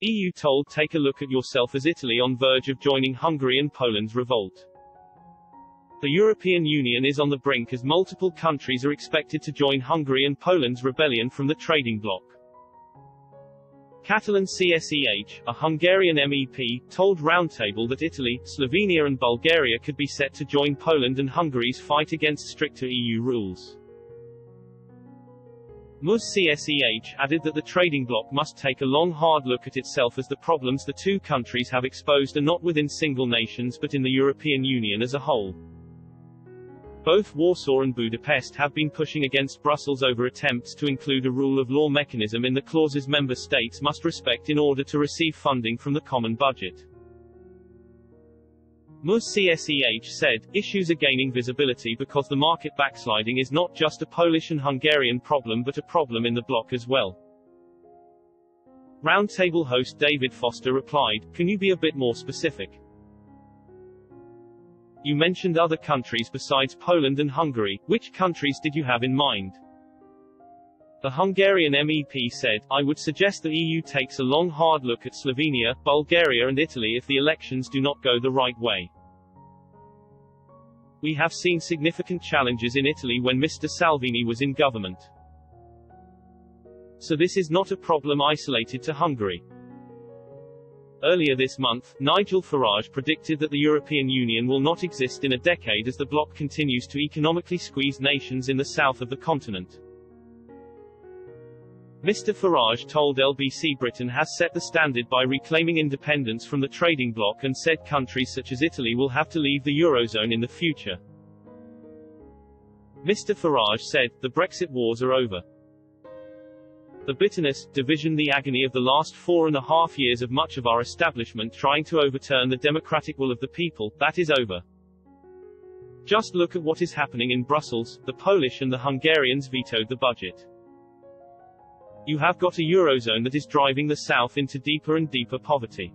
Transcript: EU told take a look at yourself as Italy on verge of joining Hungary and Poland's revolt. The European Union is on the brink as multiple countries are expected to join Hungary and Poland's rebellion from the trading bloc. Katalin Cseh, a Hungarian MEP, told Roundtable that Italy, Slovenia and Bulgaria could be set to join Poland and Hungary's fight against stricter EU rules. Muz Cseh added that the trading bloc must take a long hard look at itself as the problems the two countries have exposed are not within single nations but in the European Union as a whole. Both Warsaw and Budapest have been pushing against Brussels over attempts to include a rule of law mechanism in the clauses member states must respect in order to receive funding from the common budget. Muz Cseh said, issues are gaining visibility because the market backsliding is not just a Polish and Hungarian problem but a problem in the bloc as well. Roundtable host David Foster replied, can you be a bit more specific? You mentioned other countries besides Poland and Hungary, which countries did you have in mind? The Hungarian MEP said, I would suggest the EU takes a long hard look at Slovenia, Bulgaria and Italy if the elections do not go the right way. We have seen significant challenges in Italy when Mr. Salvini was in government. So this is not a problem isolated to Hungary. Earlier this month, Nigel Farage predicted that the European Union will not exist in a decade as the bloc continues to economically squeeze nations in the south of the continent. Mr. Farage told LBC Britain has set the standard by reclaiming independence from the trading bloc and said countries such as Italy will have to leave the Eurozone in the future. Mr. Farage said, the Brexit wars are over. The bitterness, division, the agony of the last 4.5 years of much of our establishment trying to overturn the democratic will of the people, that is over. Just look at what is happening in Brussels, the Polish and the Hungarians vetoed the budget. You have got a Eurozone that is driving the South into deeper and deeper poverty.